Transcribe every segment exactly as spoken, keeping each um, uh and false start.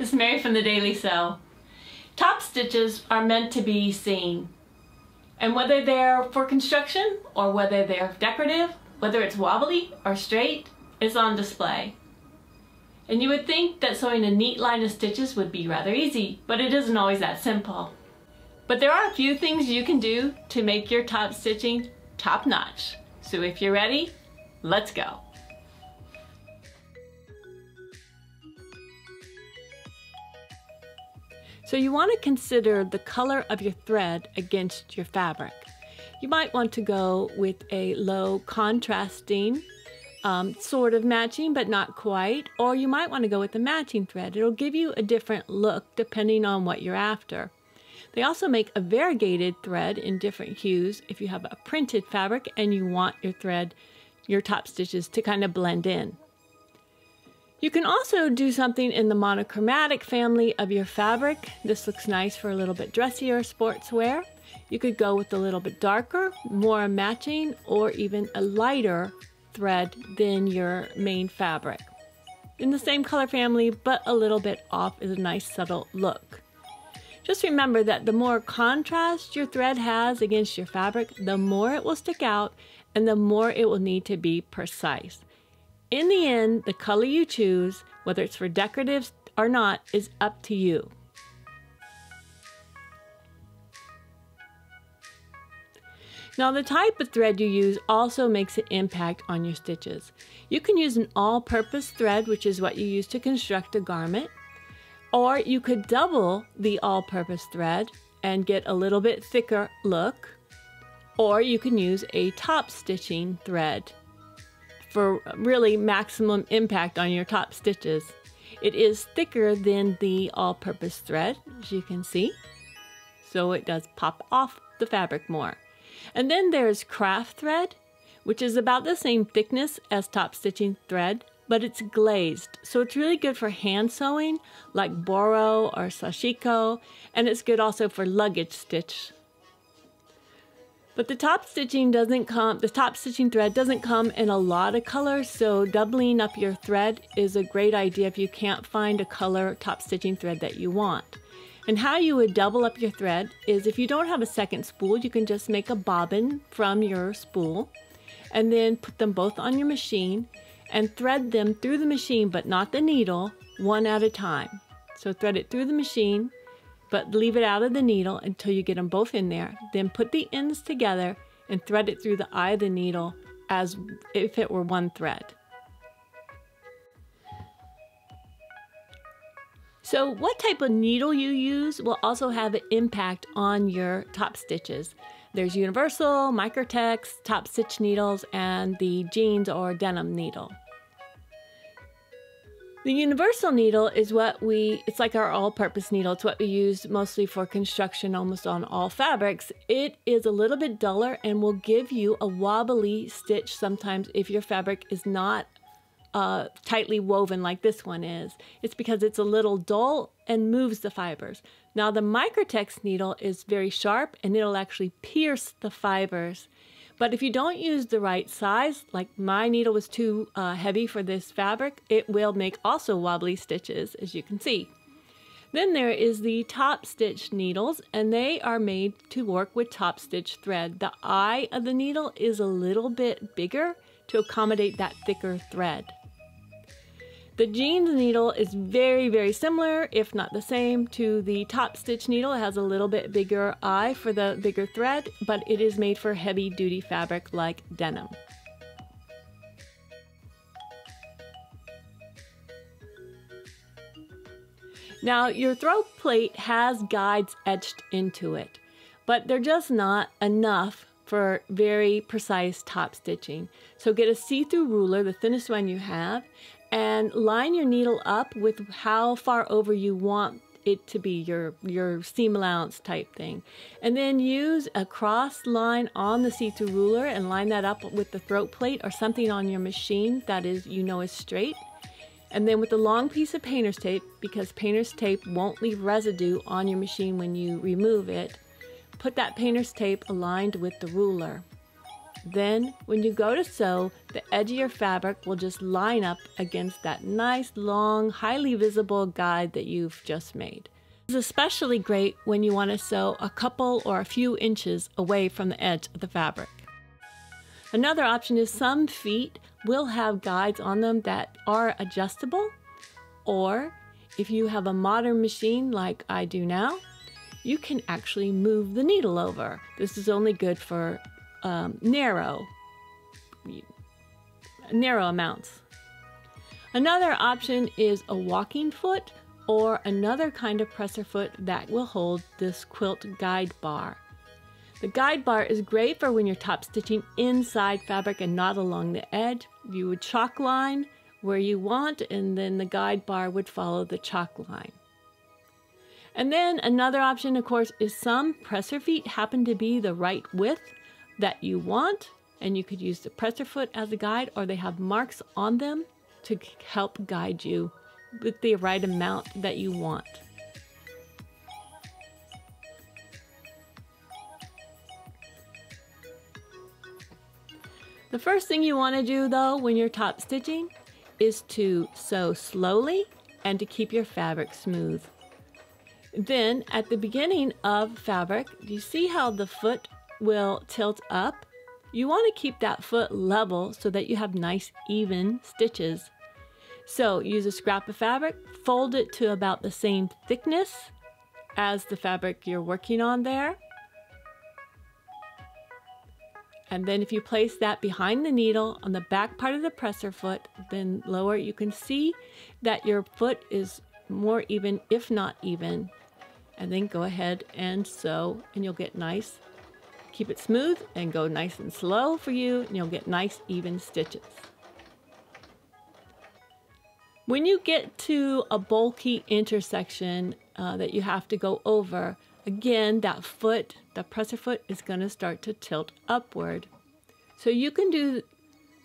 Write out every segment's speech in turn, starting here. It's Mary from The Daily Sew. Top stitches are meant to be seen. And whether they're for construction or whether they're decorative, whether it's wobbly or straight, it's on display. And you would think that sewing a neat line of stitches would be rather easy, but it isn't always that simple. But there are a few things you can do to make your top stitching top-notch. So if you're ready, let's go. So you want to consider the color of your thread against your fabric. You might want to go with a low contrasting, um, sort of matching, but not quite, or you might want to go with a matching thread. It'll give you a different look depending on what you're after. They also make a variegated thread in different hues if you have a printed fabric and you want your thread, your top stitches to kind of blend in. You can also do something in the monochromatic family of your fabric. This looks nice for a little bit dressier sportswear. You could go with a little bit darker, more matching, or even a lighter thread than your main fabric. In the same color family, but a little bit off is a nice subtle look. Just remember that the more contrast your thread has against your fabric, the more it will stick out and the more it will need to be precise. In the end, the color you choose, whether it's for decoratives or not, is up to you. Now, the type of thread you use also makes an impact on your stitches. You can use an all-purpose thread, which is what you use to construct a garment, or you could double the all-purpose thread and get a little bit thicker look, or you can use a top stitching thread for really maximum impact on your top stitches. It is thicker than the all-purpose thread, as you can see, so it does pop off the fabric more. And then there's craft thread, which is about the same thickness as top stitching thread, but it's glazed, so it's really good for hand sewing like boro or sashiko, and it's good also for luggage stitch. But the top stitching doesn't come, the top stitching thread doesn't come in a lot of colors, so doubling up your thread is a great idea if you can't find a color top stitching thread that you want. And how you would double up your thread is if you don't have a second spool, you can just make a bobbin from your spool and then put them both on your machine and thread them through the machine, but not the needle, one at a time. So thread it through the machine, but leave it out of the needle until you get them both in there. Then put the ends together and thread it through the eye of the needle as if it were one thread. So what type of needle you use will also have an impact on your top stitches. There's universal, microtex, top stitch needles, and the jeans or denim needle. The universal needle is what we, it's like our all-purpose needle. It's what we use mostly for construction almost on all fabrics. It is a little bit duller and will give you a wobbly stitch sometimes if your fabric is not uh, tightly woven like this one is. It's because it's a little dull and moves the fibers. Now the microtex needle is very sharp and it'll actually pierce the fibers. But if you don't use the right size, like my needle was too uh, heavy for this fabric, it will make also wobbly stitches, as you can see. Then there is the top stitch needles, and they are made to work with top stitch thread. The eye of the needle is a little bit bigger to accommodate that thicker thread. The jeans needle is very, very similar, if not the same, to the top stitch needle. It has a little bit bigger eye for the bigger thread, but it is made for heavy duty fabric like denim. Now your throat plate has guides etched into it, but they're just not enough for very precise top stitching. So get a see-through ruler, the thinnest one you have, and line your needle up with how far over you want it to be, your, your seam allowance type thing. And then use a cross line on the see-through ruler and line that up with the throat plate or something on your machine that is, you know, is straight. And then with a long piece of painter's tape, because painter's tape won't leave residue on your machine when you remove it, put that painter's tape aligned with the ruler. Then, when you go to sew, the edge of your fabric will just line up against that nice, long, highly visible guide that you've just made. This is especially great when you want to sew a couple or a few inches away from the edge of the fabric. Another option is some feet will have guides on them that are adjustable, or if you have a modern machine like I do now, you can actually move the needle over. This is only good for Um, narrow, narrow amounts. Another option is a walking foot or another kind of presser foot that will hold this quilt guide bar. The guide bar is great for when you're top stitching inside fabric and not along the edge. You would chalk line where you want, and then the guide bar would follow the chalk line. And then another option, of course, is some presser feet happen to be the right width that you want, and you could use the presser foot as a guide, or they have marks on them to help guide you with the right amount that you want. The first thing you want to do though when you're top stitching is to sew slowly and to keep your fabric smooth. Then at the beginning of fabric, you see how the foot will tilt up. You want to keep that foot level so that you have nice even stitches. So use a scrap of fabric, fold it to about the same thickness as the fabric you're working on there. And then if you place that behind the needle on the back part of the presser foot, then lower, you can see that your foot is more even, if not even. And then go ahead and sew, and you'll get nice. Keep it smooth and go nice and slow for you, and you'll get nice even stitches. When you get to a bulky intersection uh, that you have to go over, again, that foot, the presser foot, is going to start to tilt upward. So you can do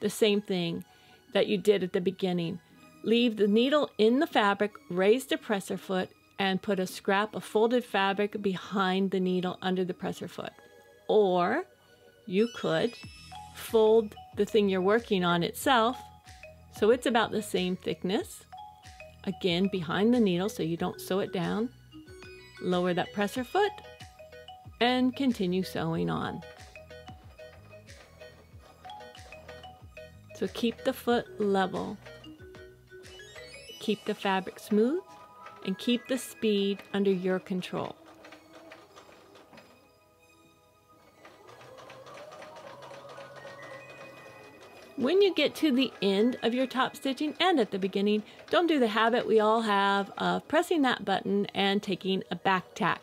the same thing that you did at the beginning. Leave the needle in the fabric, raise the presser foot, and put a scrap of folded fabric behind the needle under the presser foot. Or you could fold the thing you're working on itself so it's about the same thickness, again behind the needle so you don't sew it down, lower that presser foot, and continue sewing on. So keep the foot level, keep the fabric smooth, and keep the speed under your control. When you get to the end of your top stitching and at the beginning, don't do the habit we all have of pressing that button and taking a back tack.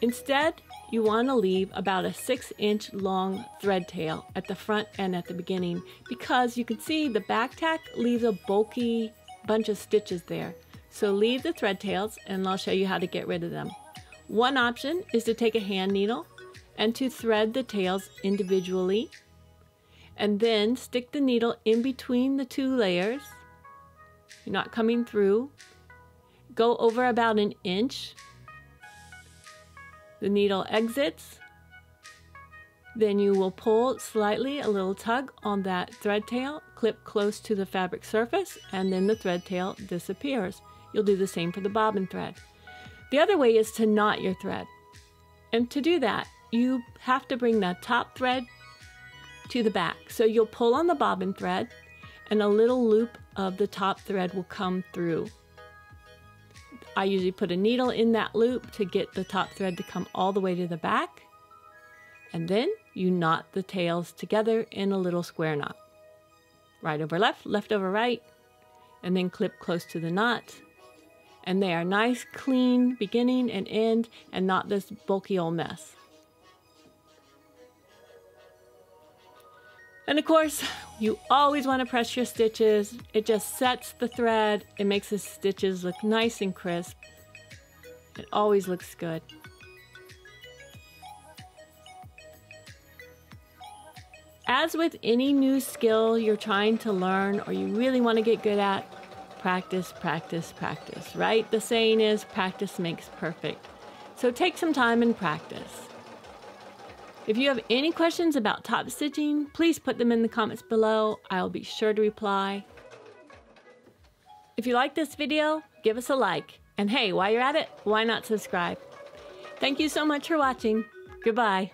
Instead, you want to leave about a six inch long thread tail at the front and at the beginning, because you can see the back tack leaves a bulky bunch of stitches there. So leave the thread tails, and I'll show you how to get rid of them. One option is to take a hand needle and to thread the tails individually, and then stick the needle in between the two layers. You're not coming through. Go over about an inch. The needle exits. Then you will pull slightly, a little tug on that thread tail, clip close to the fabric surface, and then the thread tail disappears. You'll do the same for the bobbin thread. The other way is to knot your thread. And to do that, you have to bring the top thread to the back. So you'll pull on the bobbin thread, and a little loop of the top thread will come through. I usually put a needle in that loop to get the top thread to come all the way to the back. And then you knot the tails together in a little square knot. Right over left, left over right, and then clip close to the knot. And they are nice, clean beginning and end, and not this bulky old mess. And of course, you always want to press your stitches. It just sets the thread. It makes the stitches look nice and crisp. It always looks good. As with any new skill you're trying to learn or you really want to get good at, practice, practice, practice, right? The saying is, practice makes perfect. So take some time and practice. If you have any questions about top stitching, please put them in the comments below. I'll be sure to reply. If you like this video, give us a like. And hey, while you're at it, why not subscribe? Thank you so much for watching. Goodbye.